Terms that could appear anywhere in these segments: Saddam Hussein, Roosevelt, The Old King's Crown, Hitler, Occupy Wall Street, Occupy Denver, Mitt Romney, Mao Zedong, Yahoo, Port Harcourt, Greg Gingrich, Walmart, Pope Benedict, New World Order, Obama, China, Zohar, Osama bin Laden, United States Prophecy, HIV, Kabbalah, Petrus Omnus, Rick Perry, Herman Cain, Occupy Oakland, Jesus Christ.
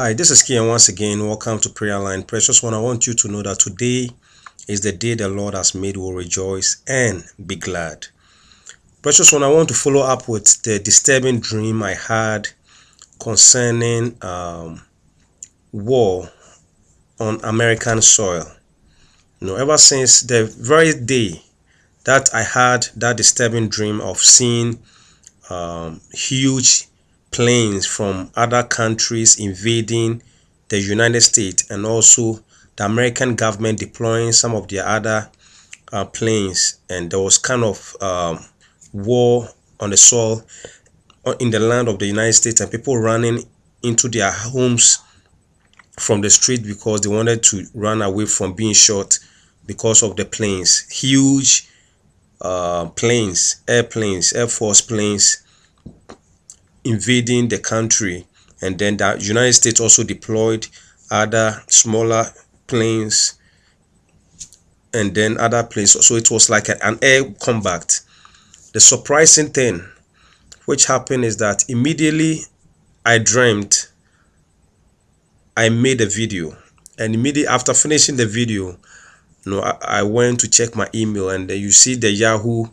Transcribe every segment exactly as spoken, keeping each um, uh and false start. Hi, this is Kian once again. Welcome to Prayer Line. Precious one, I want you to know that today is the day the Lord has made. We'll rejoice and be glad. Precious one, I want to follow up with the disturbing dream I had concerning um, war on American soil. You know, ever since the very day that I had that disturbing dream of seeing um, huge planes from other countries invading the United States, and also the American government deploying some of their other uh, planes, and there was kind of um, war on the soil in the land of the United States, and people running into their homes from the street because they wanted to run away from being shot because of the planes, huge uh, planes, airplanes, Air Force planes invading the country. And then the United States also deployed other smaller planes and then other planes. So it was like an air combat. The surprising thing which happened is that immediately I dreamt, I made a video, and immediately after finishing the video, you know, I, I went to check my email, and you see the Yahoo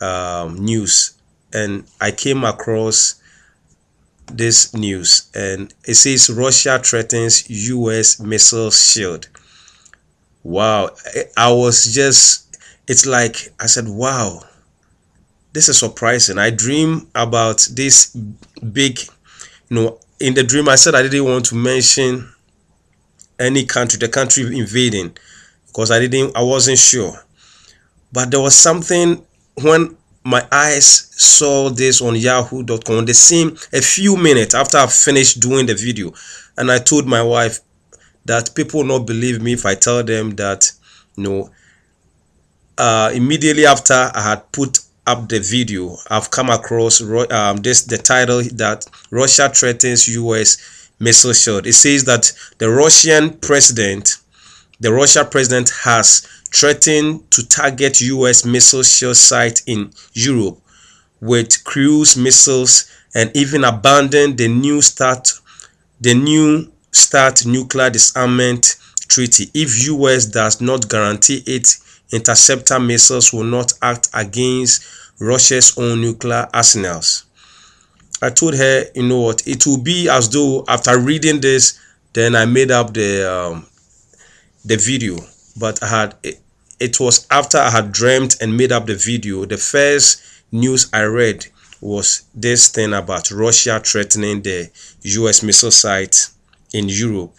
um, news, and I came across this news, and it says Russia threatens U S missile shield. Wow, I was just, it's like I said, wow, this is surprising. I dream about this big, you know, in the dream I said I didn't want to mention any country, the country invading, because I didn't, I wasn't sure. But there was something when my eyes saw this on yahoo dot com, the same, a few minutes after I finished doing the video, and I told my wife that people not believe me if I tell them that, you know, uh, immediately after I had put up the video, I've come across um, this, the title that Russia threatens U S missile shield. It says that the Russian president, the Russian president has threatened to target U S missile shield sites in Europe with cruise missiles, and even abandon the new start the new start nuclear disarmament treaty if U S does not guarantee its interceptor missiles will not act against Russia's own nuclear arsenals. I told her, you know what, it will be as though after reading this, then I made up the um, the video. But I had it, it was after I had dreamt and made up the video, the first news I read was this thing about Russia threatening the U S missile sites in Europe.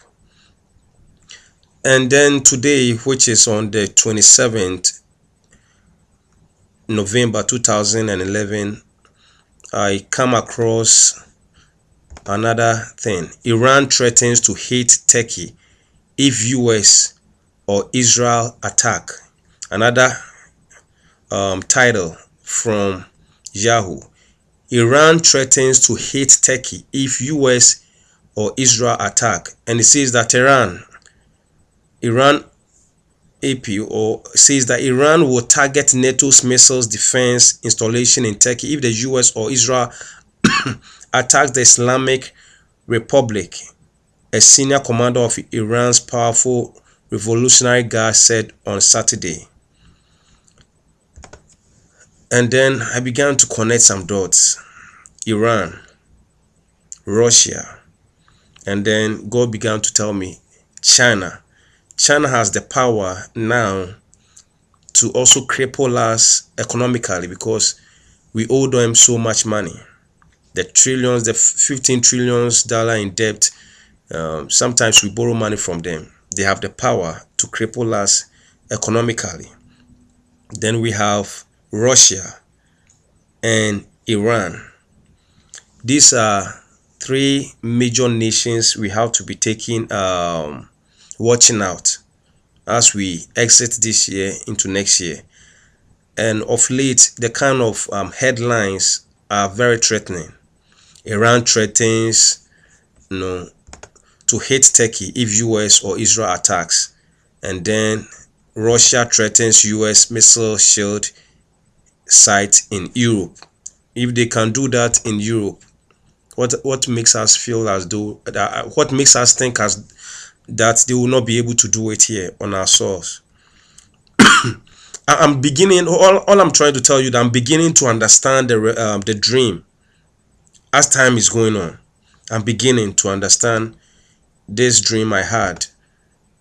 And then today, which is on the twenty-seventh of November two thousand eleven, I come across another thing. Iran threatens to hit Turkey if U S or Israel attack. Another um, title from Yahoo. Iran threatens to hit Turkey if U S or Israel attack. And it says that Iran, Iran A P, or says that Iran will target NATO's missiles defense installation in Turkey if the U S or Israel attacks the Islamic Republic. A senior commander of Iran's powerful Revolutionary Guard said on Saturday. And then I began to connect some dots. Iran, Russia, and then God began to tell me China. China has the power now to also cripple us economically, because we owe them so much money. The trillions, the fifteen trillion dollars in debt, um, sometimes we borrow money from them. They have the power to cripple us economically. Then we have Russia and Iran. These are three major nations we have to be taking, um, watching out as we exit this year into next year. And of late, the kind of um, headlines are very threatening. Iran threatens, you know, to hit Turkey if U S or Israel attacks. And then Russia threatens U S missile shield site in Europe. If they can do that in Europe, What what makes us feel as though that, what makes us think as that they will not be able to do it here on ourselves? I'm beginning. All, all I'm trying to tell you that I'm beginning to understand the um, the dream as time is going on. I'm beginning to understand this dream I had,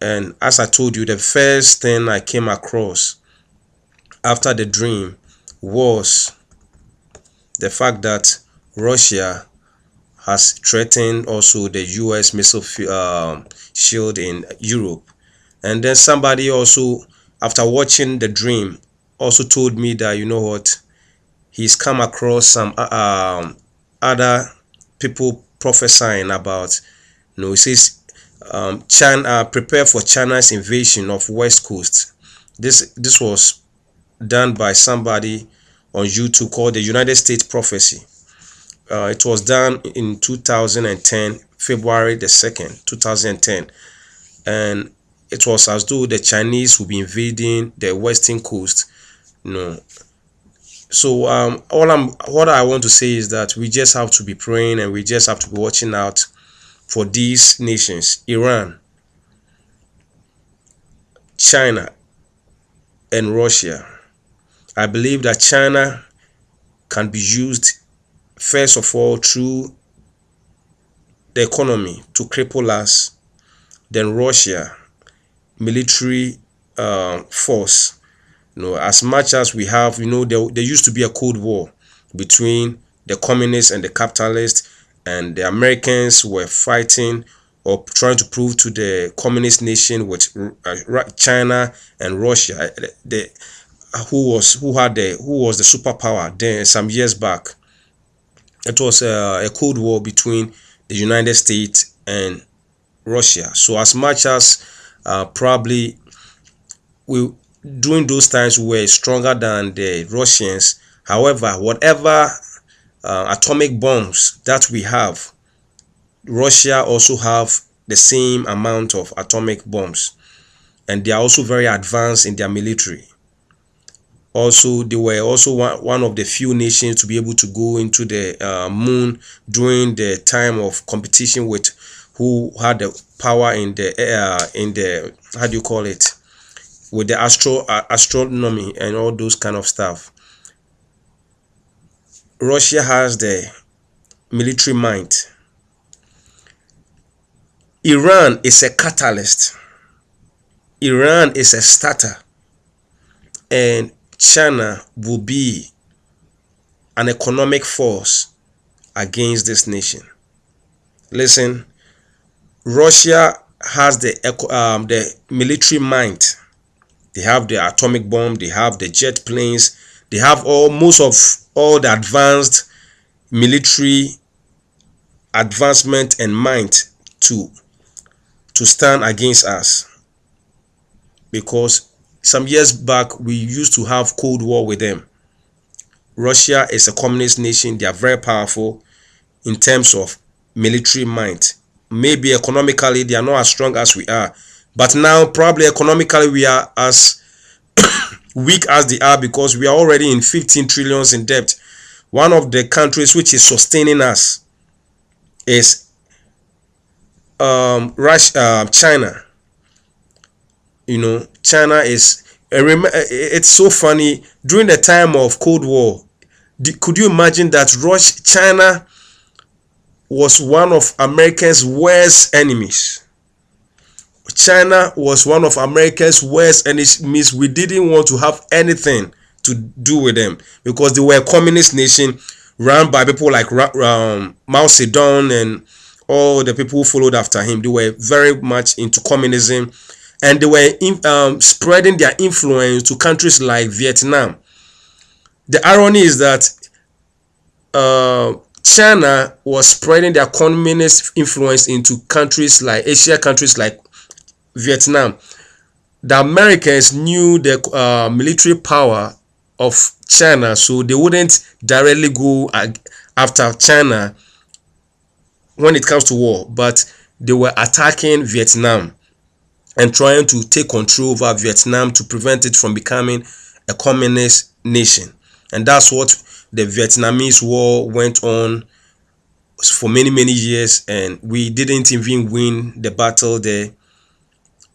and as I told you, the first thing I came across after the dream was the fact that Russia has threatened also the U S missile um, shield in Europe. And then somebody also, after watching the dream, also told me that, you know what, he's come across some um, other people prophesying about, you know, it says, um, China, prepare for China's invasion of West Coast. This, this was done by somebody on YouTube called the United States Prophecy. Uh, it was done in two thousand ten, February the second, two thousand ten, and it was as though the Chinese would be invading the western coast. You know, so um, all I'm, what I want to say is that we just have to be praying and we just have to be watching out for these nations: Iran, China, and Russia. I believe that China can be used, first of all, through the economy to cripple us, then Russia, military uh, force. You know, as much as we have, you know, there, there used to be a Cold War between the communists and the capitalists, and the Americans were fighting or trying to prove to the communist nation with China and Russia, the, who was who had the who was the superpower then some years back. It was a, a Cold War between the United States and Russia. So as much as uh, probably we during those times we were stronger than the Russians, however, whatever uh, atomic bombs that we have, Russia also have the same amount of atomic bombs, and they are also very advanced in their military. Also, they were also one of the few nations to be able to go into the uh, moon during the time of competition with who had the power in the uh, in the how do you call it with the astro uh, astronomy and all those kind of stuff. Russia has the military might. Iran is a catalyst. Iran is a starter, and China will be an economic force against this nation. Listen, Russia has the um, the military might. They have the atomic bomb. They have the jet planes. They have all most of all the advanced military advancement and might to to stand against us, because some years back, we used to have Cold War with them. Russia is a communist nation. They are very powerful in terms of military might. Maybe economically, they are not as strong as we are. But now, probably economically, we are as weak as they are, because we are already in fifteen trillion dollars in debt. One of the countries which is sustaining us is um, Russia, uh, China. You know, China is, it's so funny, during the time of Cold War, could you imagine that Russia, China was one of America's worst enemies? China was one of America's worst enemies. We didn't want to have anything to do with them, because they were a communist nation run by people like um, Mao Zedong and all the people who followed after him. They were very much into communism. And they were in, um, spreading their influence to countries like Vietnam. The irony is that uh, China was spreading their communist influence into countries like Asia, countries like Vietnam. The Americans knew the uh, military power of China, so they wouldn't directly go after China when it comes to war, but they were attacking Vietnam and trying to take control over Vietnam to prevent it from becoming a communist nation. And that's what the Vietnamese war went on for many, many years, and we didn't even win the battle there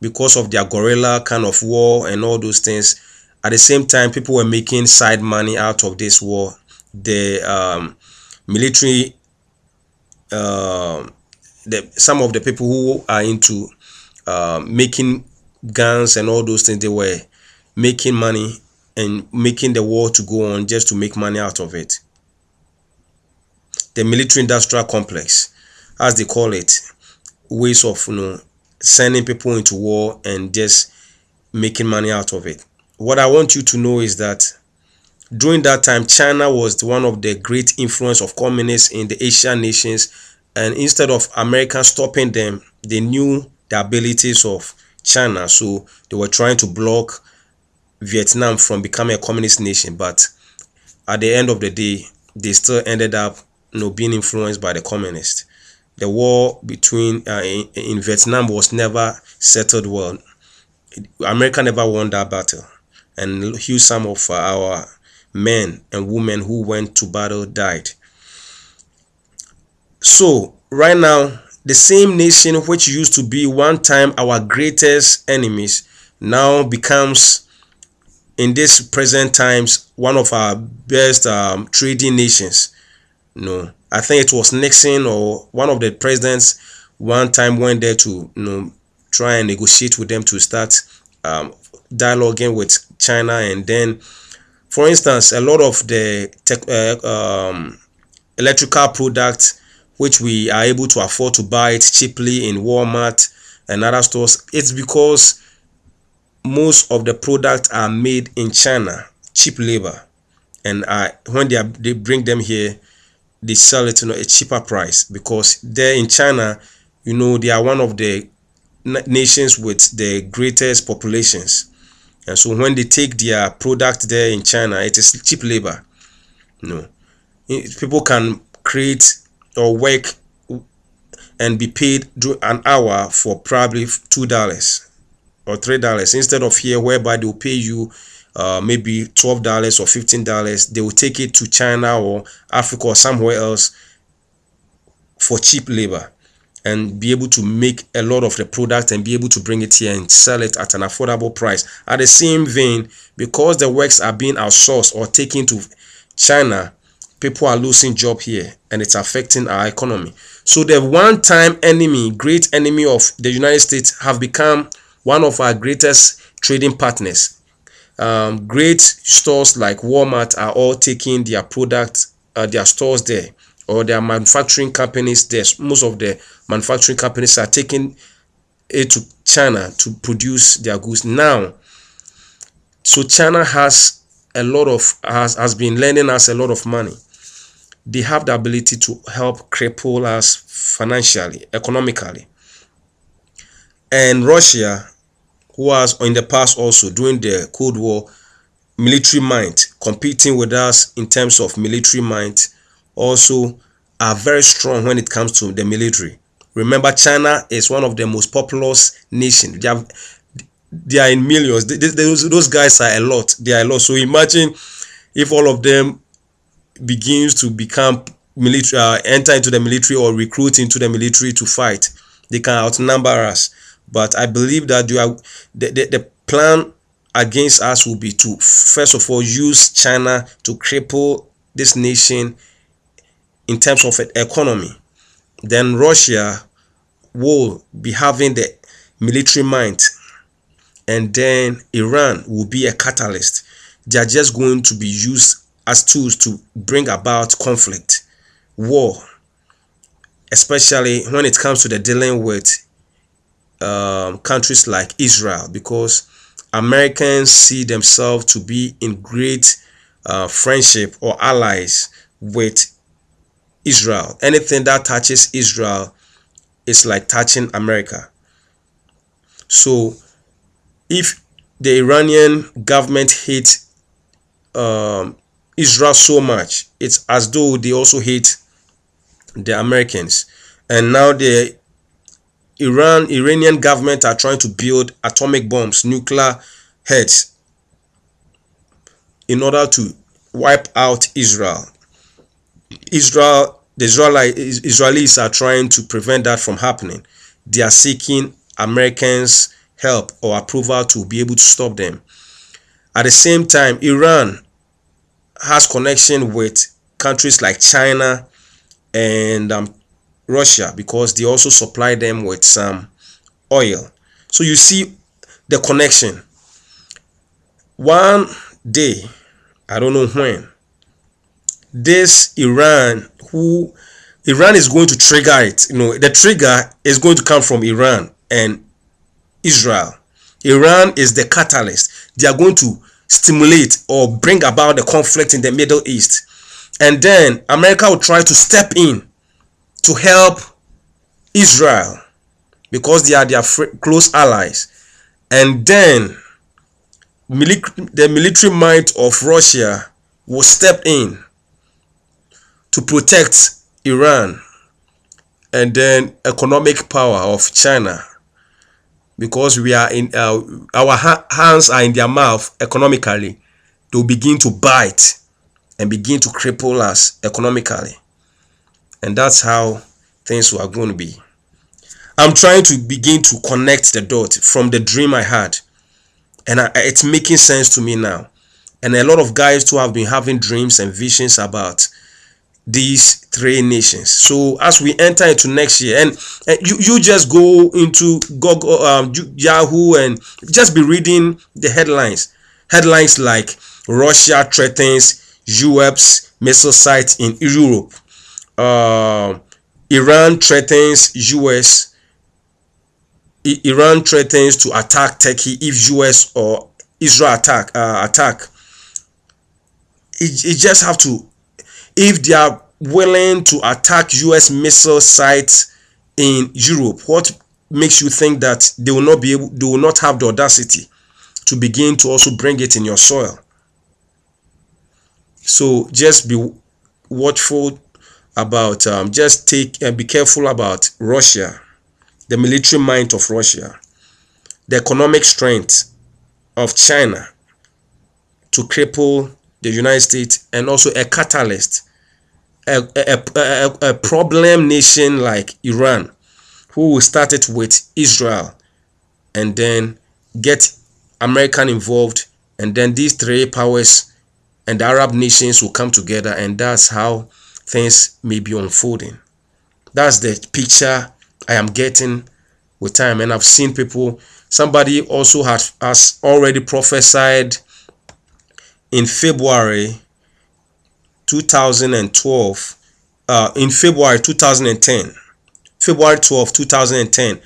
because of their guerrilla kind of war and all those things. At the same time, people were making side money out of this war. The um, military, uh, the, some of the people who are into uh, making guns and all those things, they were making money and making the war to go on just to make money out of it. The military industrial complex, as they call it, ways of, you know, sending people into war and just making money out of it. What I want you to know is that during that time, China was one of the great influence of communists in the Asian nations, and instead of Americans stopping them, they knew the abilities of China, so they were trying to block Vietnam from becoming a communist nation. But at the end of the day, they still ended up, you know, being influenced by the communists. The war between uh, in, in Vietnam was never settled well. America never won that battle, and huge sum of our men and women who went to battle died. So right now, the same nation which used to be one time our greatest enemies now becomes, in this present times, one of our best um, trading nations. No, I think it was Nixon or one of the presidents one time went there to, you know, try and negotiate with them to start um, dialoguing with China. And then, for instance, a lot of the tech, uh, um, electrical products which we are able to afford to buy it cheaply in Walmart and other stores, it's because most of the products are made in China, cheap labor, and uh, when they, are, they bring them here, they sell it, you know, at a cheaper price, because there in China, you know, they are one of the nations with the greatest populations, and so when they take their product there in China, it is cheap labor. You know, people can create or work and be paid an hour for probably two dollars or three dollars instead of here, whereby they will pay you uh, maybe twelve dollars or fifteen dollars. They will take it to China or Africa or somewhere else for cheap labor, and be able to make a lot of the product and be able to bring it here and sell it at an affordable price. At the same vein, because the works are being outsourced or taken to China, people are losing jobs here, and it's affecting our economy. So the one-time enemy, great enemy of the United States, have become one of our greatest trading partners. Um, great stores like Walmart are all taking their products, uh, their stores there, or their manufacturing companies there. Most of the manufacturing companies are taking it to China to produce their goods now. So China has a lot of has, has been lending us a lot of money. They have the ability to help cripple us financially, economically. And Russia, who was in the past also during the Cold War, military might, competing with us in terms of military might, also are very strong when it comes to the military. Remember, China is one of the most populous nations. They have, they are in millions. They, they, those, those guys are a lot. They are a lot. So imagine if all of them begins to become military, uh, enter into the military or recruit into the military to fight. They can outnumber us. But I believe that you are, the, the, the plan against us will be to, first of all, use China to cripple this nation in terms of an economy. Then Russia will be having the military might, and then Iran will be a catalyst. They are just going to be used as tools to bring about conflict, war, especially when it comes to the dealing with um, countries like Israel, because Americans see themselves to be in great uh, friendship or allies with Israel. Anything that touches Israel is like touching America. So if the Iranian government hates um, Israel so much, it's as though they also hate the Americans. And now the Iran Iranian government are trying to build atomic bombs, nuclear heads, in order to wipe out Israel. Israel the Israeli, Israelis are trying to prevent that from happening. They are seeking Americans' help or approval to be able to stop them. At the same time, Iran has connection with countries like China and um, Russia, because they also supply them with some oil. So you see the connection. One day, I don't know when, this Iran, who Iran is going to trigger it, you know, the trigger is going to come from Iran and Israel. Iran is the catalyst. They are going to stimulate or bring about the conflict in the Middle East, and then America will try to step in to help Israel because they are their close allies. And then the military might of Russia will step in to protect Iran, and then economic power of China, because we are in uh, our ha hands are in their mouth economically. They'll begin to bite and begin to cripple us economically, and that's how things are going to be. I'm trying to begin to connect the dots from the dream I had, and I, it's making sense to me now. And a lot of guys too have been having dreams and visions about these three nations. So as we enter into next year, and, and you, you just go into Google, um, Yahoo, and just be reading the headlines. Headlines like Russia threatens U S missile sites in Europe. Uh, Iran threatens U S. I, Iran threatens to attack Turkey if U S or Israel attack. Uh, attack. It, it just have to. If they are willing to attack U S missile sites in Europe, what makes you think that they will not be able, they will not have the audacity to begin to also bring it in your soil? So just be watchful about, um, just take and uh, be careful about Russia, the military might of Russia, the economic strength of China to cripple the United States, and also a catalyst. A, a, a, a problem nation like Iran, who started with Israel and then get America involved, and then these three powers and the Arab nations will come together, and that's how things may be unfolding. That's the picture I am getting with time. And I've seen people, somebody also has, has already prophesied in February two thousand twelve, uh, in February two thousand ten, February twelfth two thousand ten,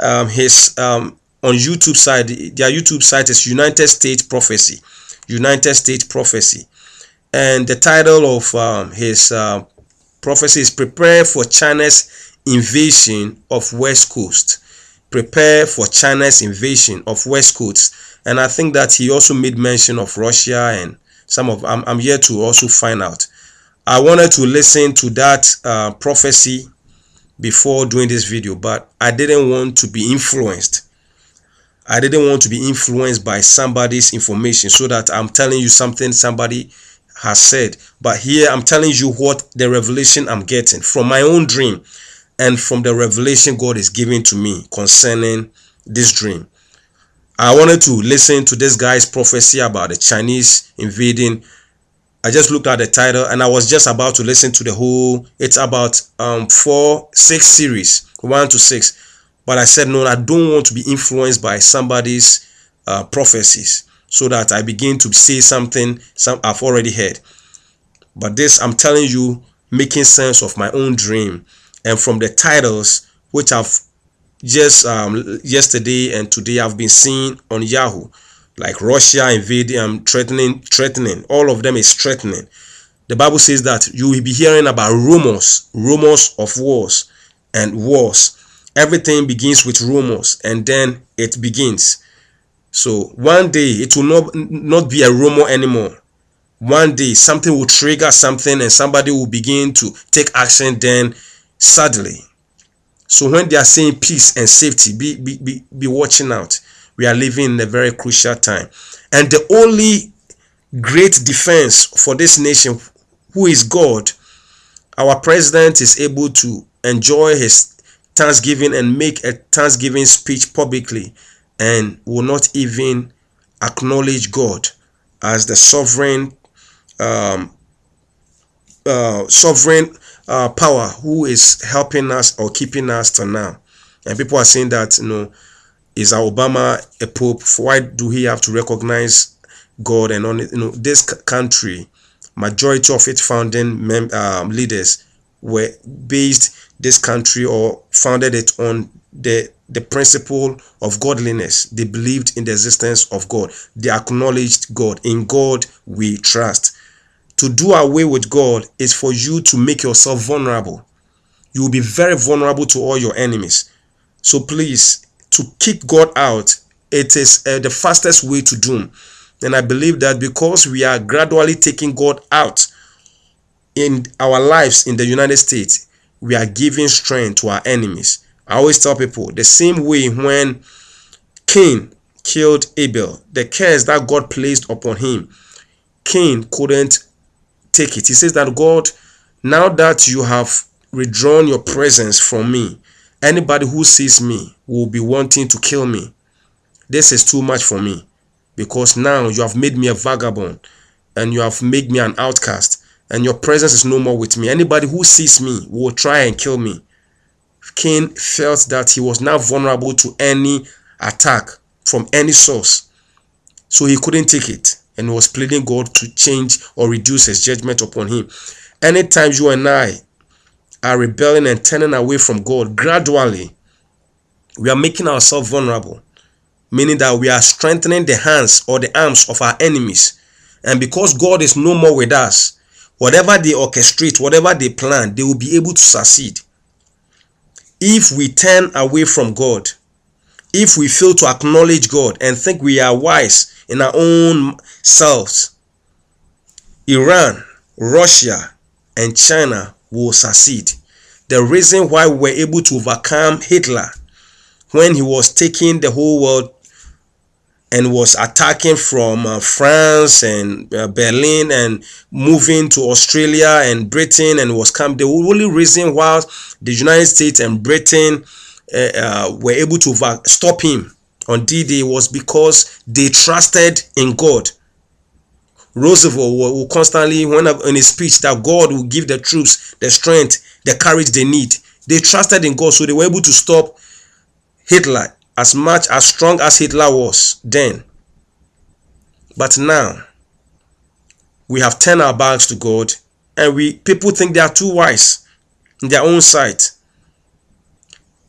um, his um, on YouTube side, their YouTube site is United States Prophecy, United States Prophecy, and the title of um, his uh, prophecy is "Prepare for China's Invasion of West Coast." Prepare for China's invasion of West Coast. And I think that he also made mention of Russia and some of, I'm, I'm here to also find out. I wanted to listen to that uh, prophecy before doing this video, but I didn't want to be influenced. I didn't want to be influenced by somebody's information, so that I'm telling you something somebody has said. But here I'm telling you what the revelation I'm getting from my own dream, and from the revelation God is giving to me concerning this dream. I wanted to listen to this guy's prophecy about the Chinese invading. I just looked at the title, and I was just about to listen to the whole, it's about um four six series, one to six, but I said no, I don't want to be influenced by somebody's uh, prophecies, so that I begin to say something some I've already heard. But this, I'm telling you, making sense of my own dream, and from the titles which I've just um, yesterday and today I've been seeing on Yahoo, like Russia invading, um, threatening, threatening. All of them is threatening. The Bible says that you will be hearing about rumors, rumors of wars and wars. Everything begins with rumors, and then it begins. So one day it will not not be a rumor anymore. One day something will trigger something, and somebody will begin to take action. Then sadly. So when they are saying peace and safety, be, be, be, be watching out. We are living in a very crucial time. And the only great defense for this nation, who is God, our president is able to enjoy his Thanksgiving and make a Thanksgiving speech publicly and will not even acknowledge God as the sovereign um, uh, sovereign uh, power who is helping us or keeping us till now. And people are saying that, you know, is Obama a pope? Why do he have to recognize God? And on, you know, this country, majority of its founding mem um, leaders were based this country or founded it on the the principle of godliness. They believed in the existence of God. They acknowledged God. In God we trust. To do away with God is for you to make yourself vulnerable. You will be very vulnerable to all your enemies. So please, to kick God out, it is uh, the fastest way to doom. And I believe that because we are gradually taking God out in our lives in the United States, we are giving strength to our enemies. I always tell people, the same way when Cain killed Abel, the curse that God placed upon him, Cain couldn't take it. He says that, God, now that you have withdrawn your presence from me, anybody who sees me will be wanting to kill me. This is too much for me, because now you have made me a vagabond and you have made me an outcast, and your presence is no more with me. Anybody who sees me will try and kill me. Cain felt that he was now vulnerable to any attack from any source, so he couldn't take it, and was pleading God to change or reduce his judgment upon him. Anytime you and I are rebelling and turning away from God, gradually we are making ourselves vulnerable, meaning that we are strengthening the hands or the arms of our enemies. And because God is no more with us, whatever they orchestrate, whatever they plan, they will be able to succeed. If we turn away from God, if we fail to acknowledge God and think we are wise in our own selves, Iran, Russia, and China will succeed. The reason why we were able to overcome Hitler when he was taking the whole world and was attacking from uh, France and uh, Berlin and moving to Australia and Britain, and was come, the only reason why the United States and Britain uh, uh, were able to stop him on D Day was because they trusted in God. Roosevelt will constantly, whenever in his speech, that God will give the troops the strength, the courage they need. They trusted in God, so they were able to stop Hitler, as much as strong as Hitler was then. But now, we have turned our backs to God, and we people think they are too wise in their own sight.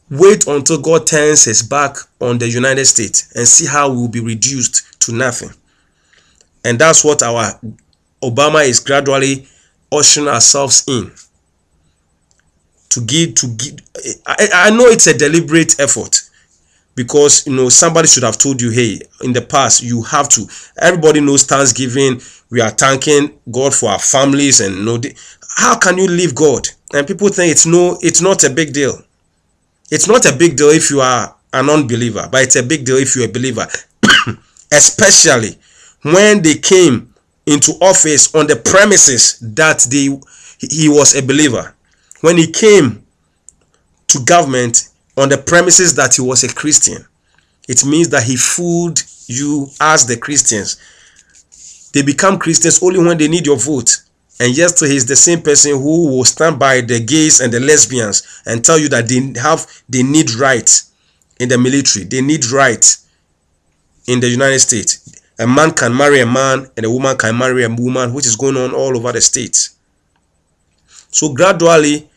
Wait until God turns his back on the United States and see how we will be reduced to nothing. And that's what our Obama is gradually ushering ourselves in. To give, to give. I, I know it's a deliberate effort, because, you know, somebody should have told you, hey, in the past, you have to. Everybody knows Thanksgiving. We are thanking God for our families, and you know, they, how can you leave God? And people think it's no, it's not a big deal. It's not a big deal if you are an unbeliever, but it's a big deal if you're a believer, especially when they came into office on the premises that they he was a believer. When he came to government on the premises that he was a Christian, it means that he fooled you as the Christians. They become Christians only when they need your vote. And yes, he's the same person who will stand by the gays and the lesbians and tell you that they have they need rights in the military. They need rights in the United States. A man can marry a man, and a woman can marry a woman, which is going on all over the states. So gradually,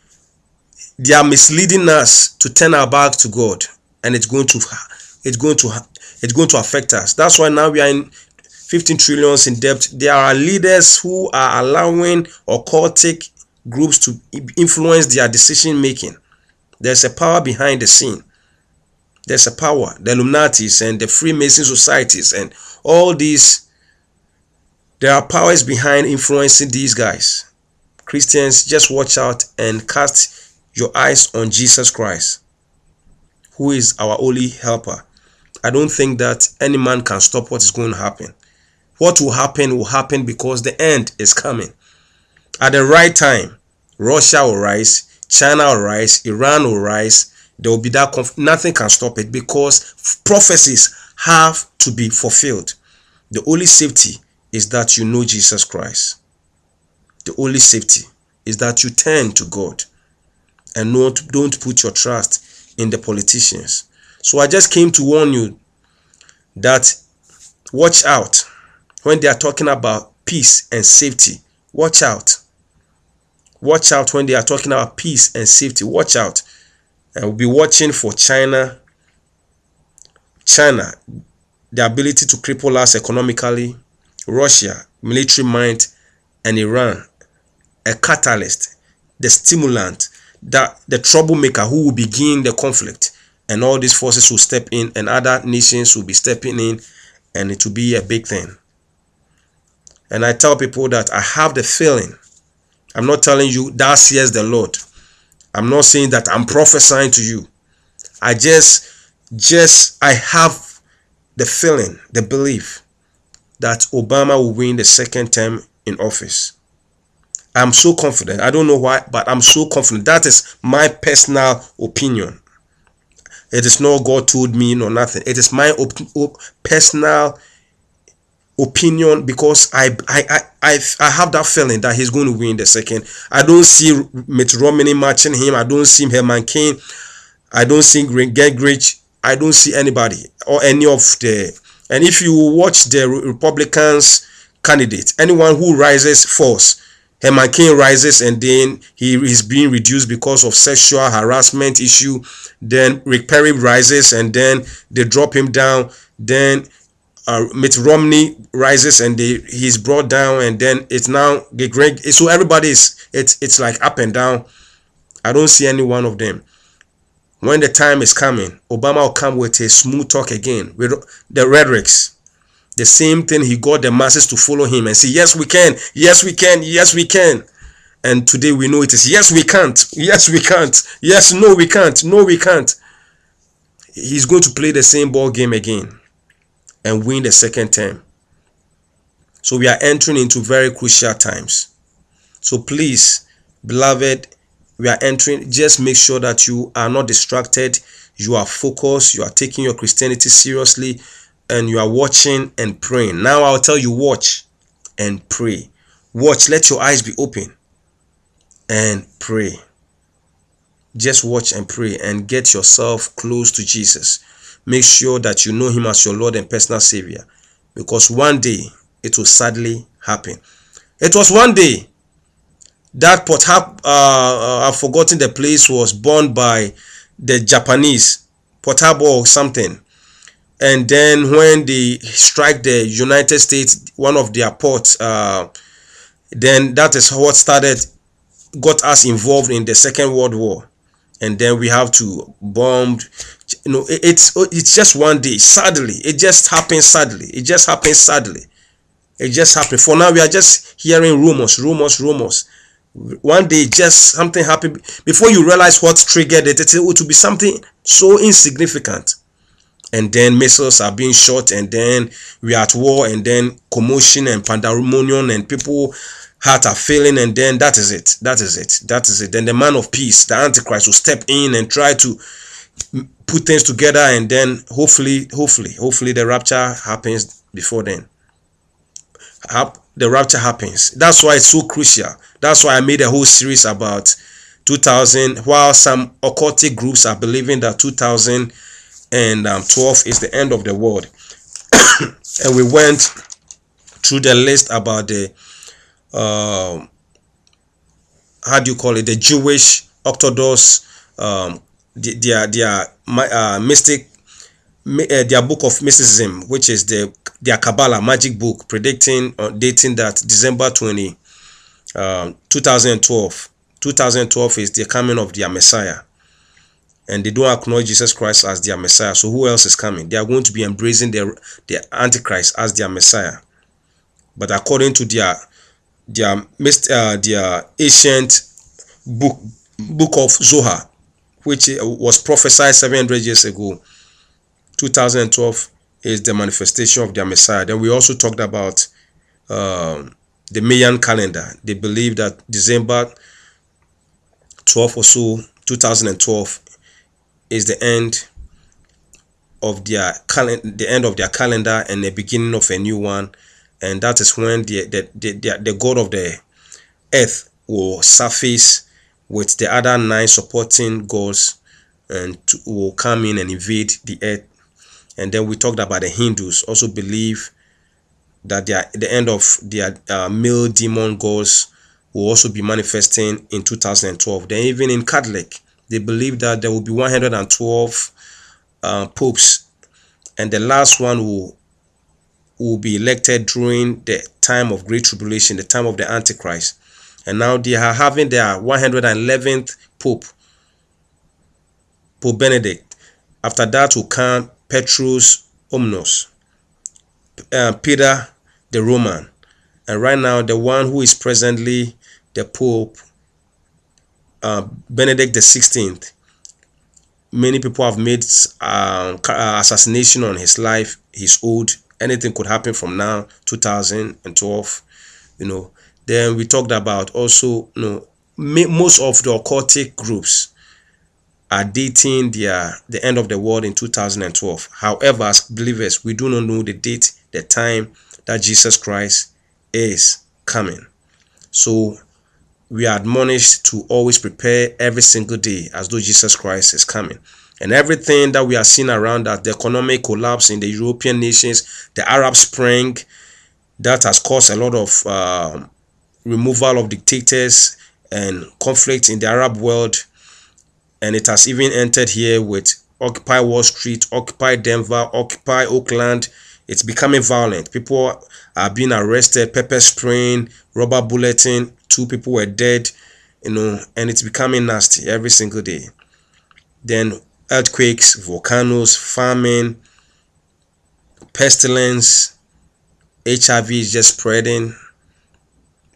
they are misleading us to turn our back to God, and it's going to, it's going to, it's going to affect us. That's why now we are in fifteen trillions in debt. There are leaders who are allowing occultic groups to influence their decision making. There's a power behind the scene. There's a power, the Illuminatis and the Freemason societies and all these. There are powers behind influencing these guys. Christians, just watch out and cast your eyes on Jesus Christ, who is our only helper. I don't think that any man can stop what is going to happen. What will happen will happen, because the end is coming. At the right time, Russia will rise, China will rise, Iran will rise. There will be that conf nothing can stop it, because prophecies have to be fulfilled. The only safety is that you know Jesus Christ. The only safety is that you turn to God and not, don't put your trust in the politicians. So I just came to warn you that watch out when they are talking about peace and safety. Watch out. Watch out when they are talking about peace and safety. Watch out. And we'll be watching for China. China, the ability to cripple us economically. Russia, military might, and Iran, a catalyst, the stimulant, that the troublemaker who will begin the conflict. And all these forces will step in, and other nations will be stepping in, and it will be a big thing. And I tell people that I have the feeling. I'm not telling you that says the Lord. I'm not saying that I'm prophesying to you. I just, just, I have the feeling, the belief that Obama will win the second term in office. I'm so confident. I don't know why, but I'm so confident. That is my personal opinion. It is not God told me, no, nothing. It is my op op personal opinion, because I, I, I, I, I have that feeling that he's going to win the second. I don't see Mitt Romney matching him. I don't see Herman Cain. I don't see Greg Gingrich. I don't see anybody or any of the... And if you watch the Republicans candidate, anyone who rises falls. Herman Cain rises, and then he is being reduced because of sexual harassment issue. Then Rick Perry rises, and then they drop him down. Then uh, Mitt Romney rises, and they, he's brought down. And then it's now Greg. So everybody's it's it's like up and down. I don't see any one of them. When the time is coming, Obama will come with a smooth talk again with the rhetorics. The same thing he got the masses to follow him and say, yes, we can, yes, we can, yes, we can. And today we know it is, yes, we can't, yes, we can't, yes, no, we can't, no, we can't. He's going to play the same ball game again and win the second term. So we are entering into very crucial times. So please, beloved, we are entering, just make sure that you are not distracted, you are focused, you are taking your Christianity seriously, and you are watching and praying. Now I'll tell you, watch and pray. Watch, let your eyes be open and pray. Just watch and pray and get yourself close to Jesus. Make sure that you know him as your Lord and personal Savior, because one day it will sadly happen. It was one day that Port Harcourt, uh, I've forgotten the place, was born by the Japanese, Port Harcourt or something. And then when they strike the United States, one of their ports, uh, then that is what started, got us involved in the Second World War. And then we have to bomb. You know, it, it's it's just one day. Sadly, it just happened. Sadly, it just happened. Sadly, it just happened. For now, we are just hearing rumors, rumors, rumors. One day, just something happened. Before you realize what triggered it, it would be something so insignificant. And then missiles are being shot, and then we are at war, and then commotion and pandemonium, and people heart are failing, and then that is it, that is it, that is it. Then the man of peace, the Antichrist, will step in and try to put things together, and then hopefully, hopefully, hopefully the rapture happens before then. The rapture happens. That's why it's so crucial. That's why I made a whole series about two thousand, while some occultic groups are believing that two thousand and um, twelve is the end of the world. And we went through the list about the uh, how do you call it, the Jewish Orthodox, um, their their uh, mystic, uh, their book of mysticism, which is the their Kabbalah magic book, predicting or uh, dating that December twentieth, uh, two thousand twelve. two thousand twelve is the coming of their Messiah. And they don't acknowledge Jesus Christ as their Messiah. So who else is coming? They are going to be embracing their, their Antichrist as their Messiah. But according to their their, uh, their ancient book, book of Zohar, which was prophesied seven hundred years ago, two thousand twelve is the manifestation of their Messiah. Then we also talked about um, the Mayan calendar. They believe that December twelve or so, two thousand twelve is the end of their calendar, the end of their calendar, and the beginning of a new one. And that is when the the the, the, the god of the earth will surface with the other nine supporting gods, and to, will come in and invade the earth. And then we talked about the Hindus also believe that they are, the end of their uh, male demon gods will also be manifesting in two thousand twelve. Then even in Catholic, they believe that there will be one hundred twelve uh, popes, and the last one will will be elected during the time of Great Tribulation, the time of the Antichrist. And now they are having their one hundred eleventh Pope, Pope Benedict. After that will come Petrus Omnus, uh, Peter the Roman. And right now, the one who is presently the Pope, uh, Benedict the sixteenth. Many people have made uh, assassination on his life. He's old. Anything could happen from now, two thousand twelve. You know. Then we talked about also, you know, most of the occultic groups are dating their the end of the world in two thousand twelve. However, as believers, we do not know the date, the time that Jesus Christ is coming. So we are admonished to always prepare every single day as though Jesus Christ is coming. And everything that we are seeing around us, the economic collapse in the European nations, the Arab Spring, that has caused a lot of uh, removal of dictators and conflict in the Arab world. And it has even entered here with Occupy Wall Street, Occupy Denver, Occupy Oakland. It's becoming violent. People are being arrested, pepper spraying, rubber bulleting. Two people were dead, you know, and it's becoming nasty every single day. Then earthquakes, volcanoes, famine, pestilence, H I V is just spreading.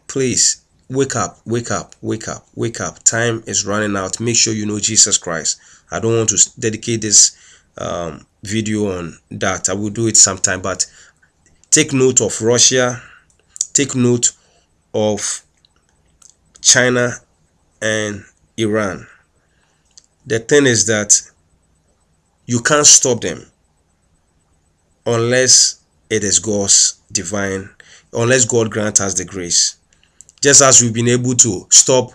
Please, wake up, wake up, wake up, wake up. Time is running out. Make sure you know Jesus Christ. I don't want to dedicate this um video on that. I will do it sometime, but take note of Russia, take note of China and Iran. The thing is that you can't stop them unless it is God's divine, unless God grant us the grace, just as we've been able to stop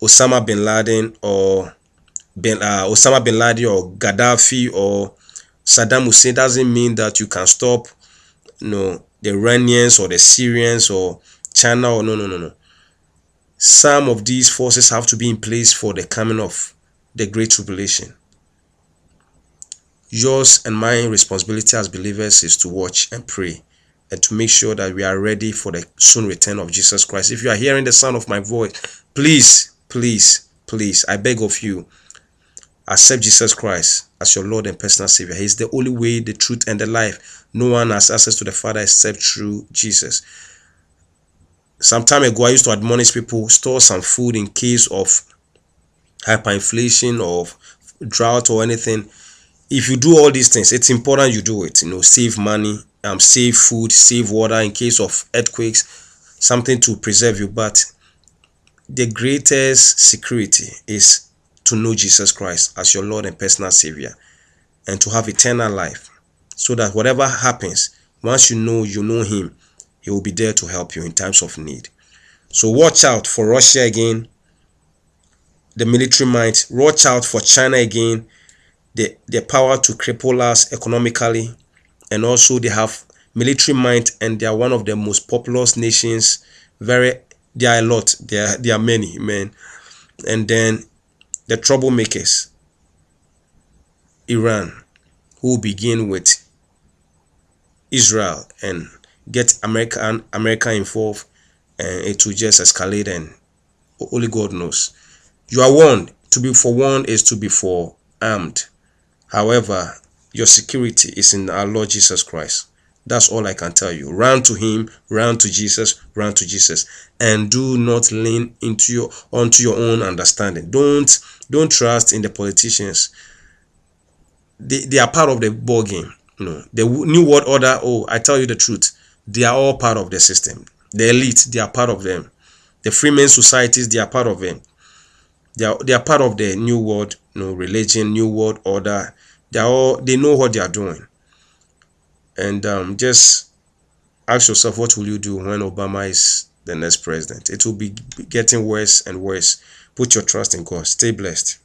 Osama bin Laden or Bin, uh, Osama bin Laden or Gaddafi or Saddam Hussein. Doesn't mean that you can stop, you know, the Iranians or the Syrians or China or no, no, no, no. Some of these forces have to be in place for the coming of the Great Tribulation. Yours and my responsibility as believers is to watch and pray and to make sure that we are ready for the soon return of Jesus Christ. If you are hearing the sound of my voice, please, please, please, I beg of you, accept Jesus Christ as your Lord and personal Savior. He is the only way, the truth, and the life. No one has access to the Father except through Jesus. Some time ago, I used to admonish people, store some food in case of hyperinflation or drought or anything. If you do all these things, it's important you do it. You know, save money, um, save food, save water in case of earthquakes, something to preserve you. But the greatest security is to know Jesus Christ as your Lord and personal Savior, and to have eternal life, so that whatever happens, once you know you know Him, He will be there to help you in times of need. So watch out for Russia again, the military might. Watch out for China again, the the power to cripple us economically, and also they have military might, and they are one of the most populous nations. Very, they are a lot. They are they are many, man, and then. The troublemakers, Iran, who begin with Israel and get America, America involved, and it will just escalate, and only God knows. You are warned. To be forewarned is to be forearmed. However, your security is in our Lord Jesus Christ. That's all I can tell you. Run to Him, run to Jesus, run to Jesus, and do not lean into your onto your own understanding. Don't don't trust in the politicians. They they are part of the ball game. You know, the New World Order. Oh, I tell you the truth. They are all part of the system. The elite, they are part of them. The Freemason societies, they are part of them. They are, they are part of the new world, you know, religion, new world order. They are all, they know what they are doing. And um, just ask yourself, what will you do when Obama is the next president? It will be getting worse and worse. Put your trust in God. Stay blessed.